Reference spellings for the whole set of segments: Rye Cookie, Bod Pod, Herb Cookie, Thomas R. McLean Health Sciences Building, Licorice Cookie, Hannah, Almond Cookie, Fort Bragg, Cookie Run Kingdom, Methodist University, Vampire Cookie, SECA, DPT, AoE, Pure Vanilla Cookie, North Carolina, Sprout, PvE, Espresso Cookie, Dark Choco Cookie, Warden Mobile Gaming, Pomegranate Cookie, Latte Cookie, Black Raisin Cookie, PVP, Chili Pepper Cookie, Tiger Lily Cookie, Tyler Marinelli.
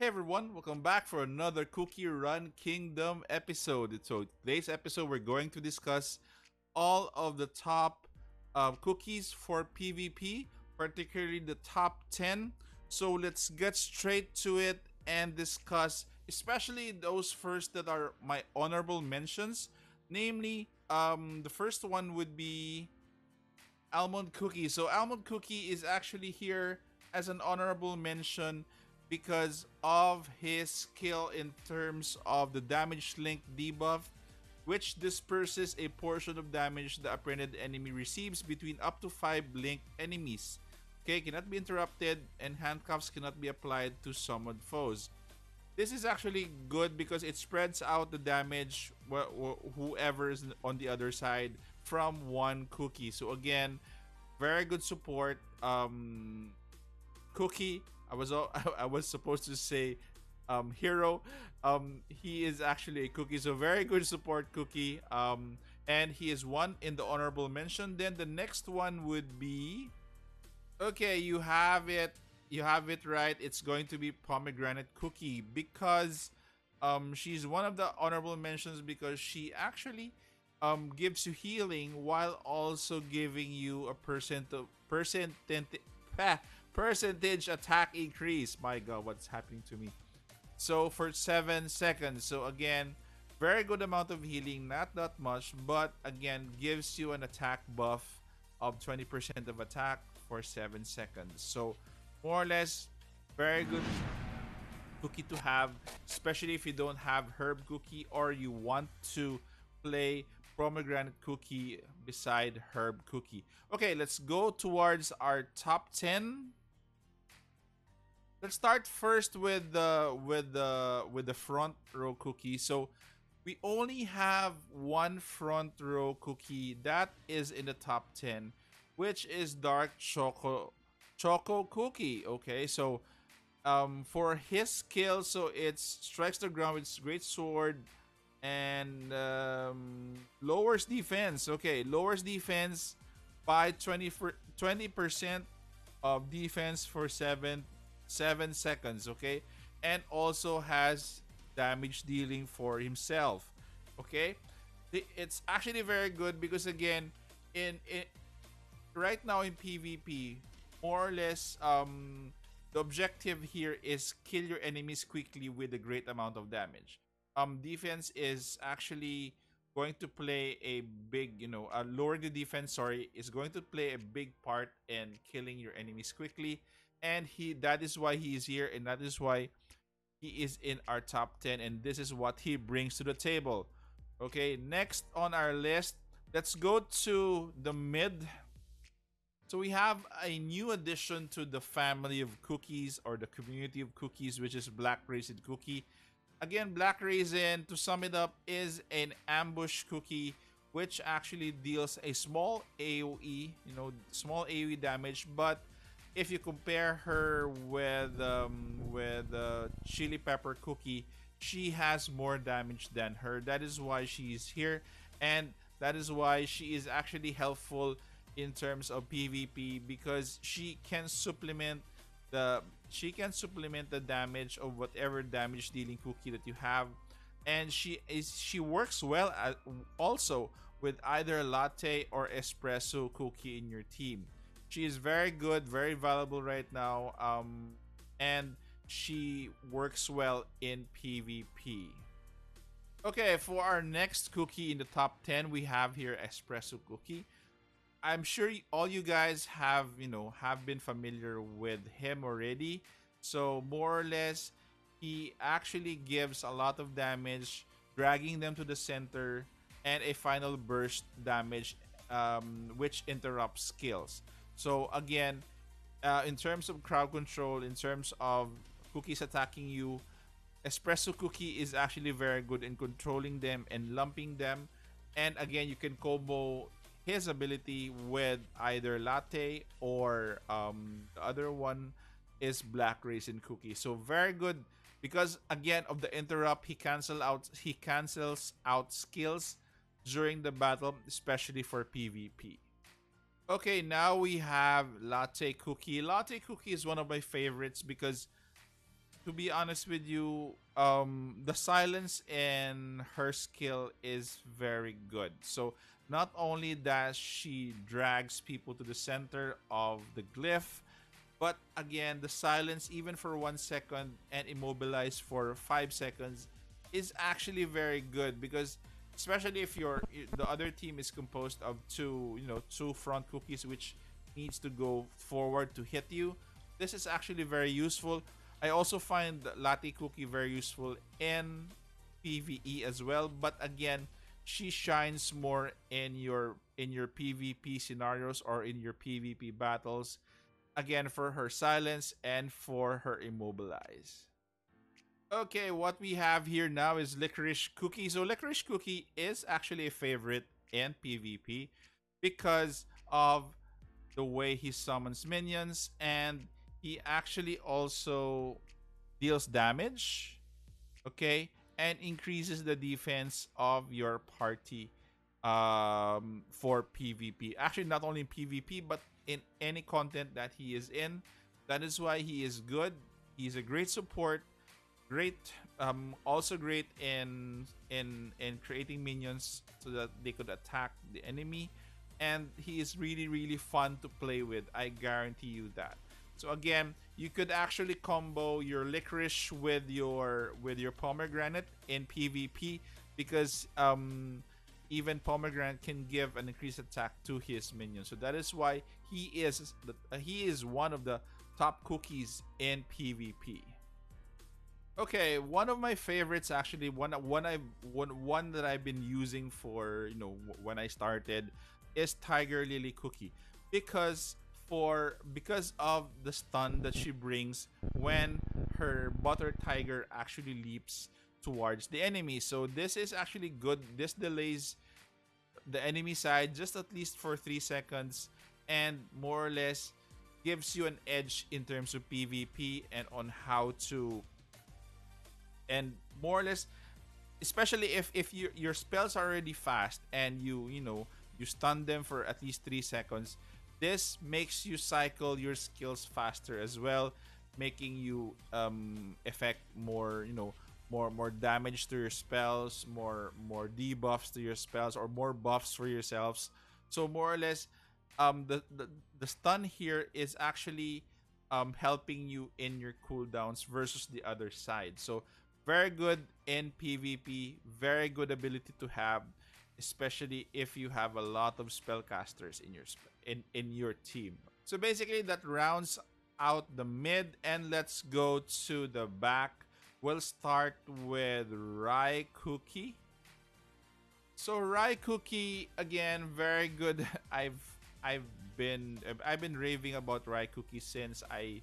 Hey everyone, welcome back for another Cookie Run Kingdom episode. So today's episode we're going to discuss all of the top cookies for PvP, particularly the top 10. So let's get straight to it and discuss especially those first that are my honorable mentions. Namely, the first one would be Almond Cookie. So Almond Cookie is actually here as an honorable mention because of his skill in terms of the damage link debuff, which disperses a portion of damage the apprehended enemy receives between up to 5 linked enemies. Okay, cannot be interrupted, and handcuffs cannot be applied to summoned foes. This is actually good because it spreads out the damage whoever is on the other side from one cookie. So again, very good support cookie. I was supposed to say hero. He is actually a cookie, so very good support cookie. And he is one in the honorable mention. Then the next one would be, okay, you have it right. It's going to be Pomegranate Cookie because she's one of the honorable mentions because she actually gives you healing while also giving you a percentage attack increase. My god, what's happening to me? So for 7 seconds. So again, very good amount of healing, not that much, but again gives you an attack buff of 20% of attack for 7 seconds. So more or less very good cookie to have, especially if you don't have Herb Cookie or you want to play Pomegranate Cookie beside Herb Cookie. Okay, let's go towards our top 10. Let's start first with the front row cookie. So we only have one front row cookie that is in the top 10, which is Dark Choco Cookie. Okay, so for his skill, so it strikes the ground with great sword and lowers defense. Okay, lowers defense by 20% of defense for 7 seconds. Okay, and also has damage dealing for himself. Okay, it's actually very good because again right now in PvP, more or less the objective here is kill your enemies quickly with a great amount of damage. Defense is actually going to play a big, lowering the defense, is going to play a big part in killing your enemies quickly. And that is why he is here, and that is why he is in our top 10, and this is what he brings to the table. Okay, next on our list, let's go to the mid. So we have a new addition to the family of cookies or the community of cookies, which is Black Raisin Cookie. Again, Black Raisin, to sum it up, is an ambush cookie which actually deals a small AoE, small AoE damage, but if you compare her with Chili Pepper Cookie, she has more damage than her. That is why she is here, and that is why she is actually helpful in terms of PvP because she can supplement the damage of whatever damage dealing cookie that you have, and she works well also with either Latte or Espresso Cookie in your team. She is very good, very valuable right now, and she works well in PvP. Okay, for our next cookie in the top 10, we have here Espresso Cookie. I'm sure all you guys have been familiar with him already. So more or less, he actually gives a lot of damage, dragging them to the center, and a final burst damage, which interrupts skills. So again, in terms of crowd control, in terms of cookies attacking you, Espresso Cookie is actually very good in controlling them and lumping them. And again, you can combo his ability with either Latte or the other one is Black Raisin Cookie. So very good because again of the interrupt, he cancels out skills during the battle, especially for PvP. Okay, now we have Latte Cookie. Latte Cookie is one of my favorites because to be honest with you, the silence in her skill is very good. So not only that she drags people to the center of the glyph, but again, the silence, even for 1 second and immobilize for 5 seconds, is actually very good, because especially if the other team is composed of two front cookies which needs to go forward to hit you. This is actually very useful. I also find Latte Cookie very useful in PvE as well, but again, she shines more in your PvP scenarios or in your PvP battles. Again, for her silence and for her immobilize. Okay, what we have here now is Licorice Cookie. So Licorice Cookie is actually a favorite in PvP because of the way he summons minions, and he actually also deals damage, okay, and increases the defense of your party for PvP. Actually, not only in PvP, but in any content that he is in. That is why he is good. He's a great support, great, also great in creating minions so that they could attack the enemy. And he is really, really fun to play with. I guarantee you that. So again, you could actually combo your Licorice with your Pomegranate in PvP, because even Pomegranate can give an increased attack to his minions. So that is why he is one of the top cookies in PvP. Okay, one of my favorites, actually one that I've been using for when I started, is Tiger Lily Cookie, because of the stun that she brings when her butter tiger actually leaps towards the enemy. So this is actually good. This delays the enemy side just at least for 3 seconds, and more or less gives you an edge in terms of PvP and on how to, and more or less, especially if your spells are already fast and you stun them for at least 3 seconds. This makes you cycle your skills faster as well, making you effect more, more damage to your spells, more debuffs to your spells, or more buffs for yourselves. So more or less, the stun here is actually helping you in your cooldowns versus the other side. So very good in PvP, very good ability to have, especially if you have a lot of spellcasters in your team. So basically, that rounds out the mid, and let's go to the back. We'll start with Rye Cookie. So Rye Cookie, again, very good. I've been raving about Rye Cookie since I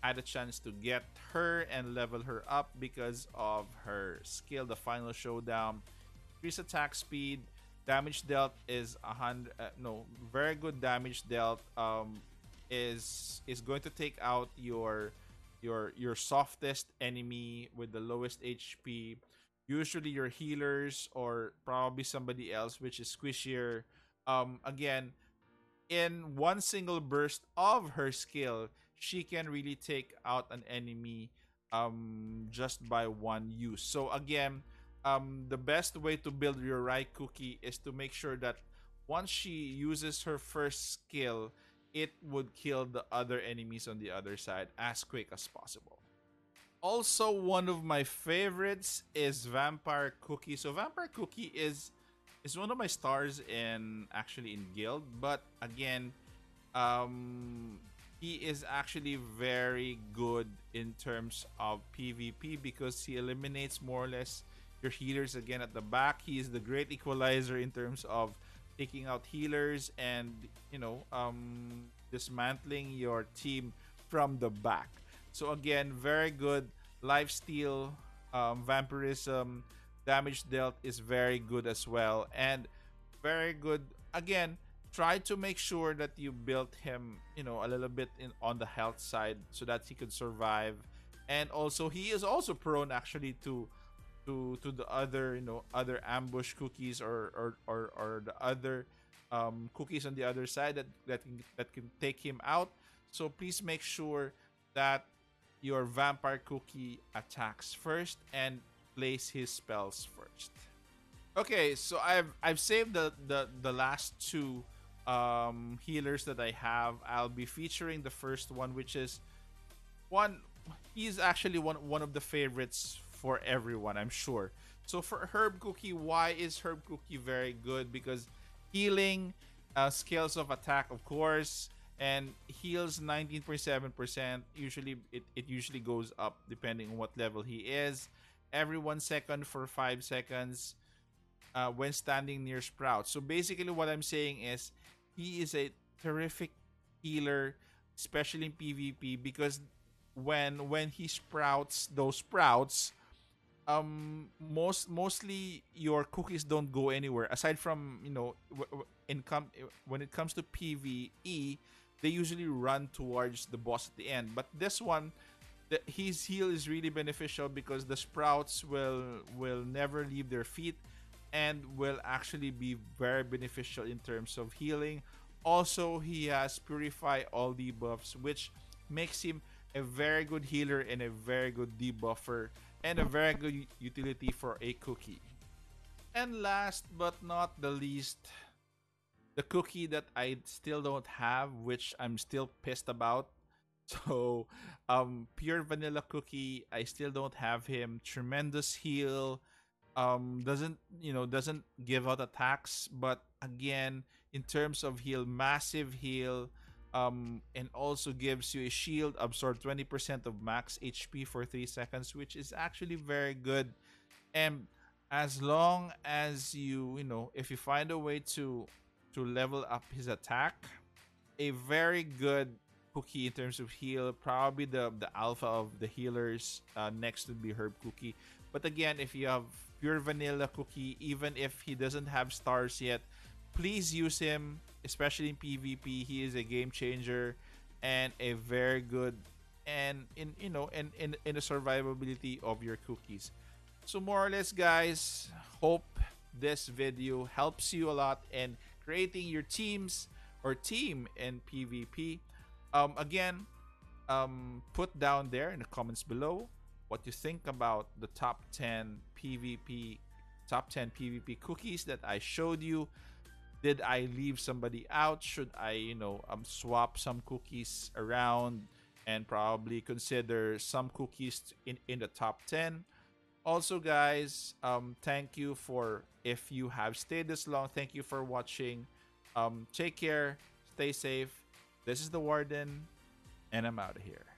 had a chance to get her and level her up because of her skill, the Final Showdown. Increase attack speed, damage dealt is 100. Very good damage dealt. Is going to take out your softest enemy with the lowest HP. Usually your healers or probably somebody else which is squishier. Again, in one single burst of her skill, she can really take out an enemy just by one use. So again, the best way to build your Rye Cookie is to make sure that once she uses her first skill, it would kill the other enemies on the other side as quick as possible. Also, one of my favorites is Vampire Cookie. So Vampire Cookie is one of my stars in Guild, but again, he is actually very good in terms of PvP because he eliminates more or less your healers again at the back. He is the great equalizer in terms of taking out healers and dismantling your team from the back. So again, very good lifesteal, vampirism, damage dealt is very good as well, and very good. Again, try to make sure that you build him a little bit on the health side so that he could survive, and also he is also prone actually to the other other ambush cookies or the other cookies on the other side that can take him out. So please make sure that your Vampire Cookie attacks first and place his spells first. Okay, so I've saved the last two healers that I have. I'll be featuring the first one, which is one. He's actually one of the favorites for everyone, I'm sure. So for Herb Cookie, why is Herb Cookie very good? Because healing, scales of attack, of course, and heals 19.7%. Usually, it usually goes up depending on what level he is. Every 1 second for 5 seconds when standing near Sprout. So basically what I'm saying is he is a terrific healer, especially in PvP, because when he sprouts those sprouts, mostly your cookies don't go anywhere aside from, you know, when it comes to PvE, they usually run towards the boss at the end. But this one, his heal is really beneficial because the sprouts will never leave their feet and will actually be very beneficial in terms of healing. Also, he has Purify All debuffs, which makes him a very good healer and a very good debuffer and a very good utility for a cookie. And last but not the least, the cookie that I still don't have, which I'm still pissed about. So Pure Vanilla Cookie, I still don't have him. Tremendous heal, doesn't give out attacks, but again, in terms of heal, massive heal. And also gives you a shield, absorb 20% of max HP for 3 seconds, which is actually very good. And as long as if you find a way to level up his attack, a very good cookie in terms of heal, probably the alpha of the healers. Next would be Herb Cookie. But again, if you have Pure Vanilla Cookie, even if he doesn't have stars yet, please use him. Especially in PvP, he is a game changer and a very good in the survivability of your cookies. So more or less, guys, hope this video helps you a lot in creating your teams or team in PvP. Put down there in the comments below what you think about the top 10 PvP cookies that I showed you. Did I leave somebody out? Should I, swap some cookies around and probably consider some cookies in the top 10? Also, guys, thank you for, if you have stayed this long, thank you for watching. Take care, stay safe. This is the Warden, and I'm out of here.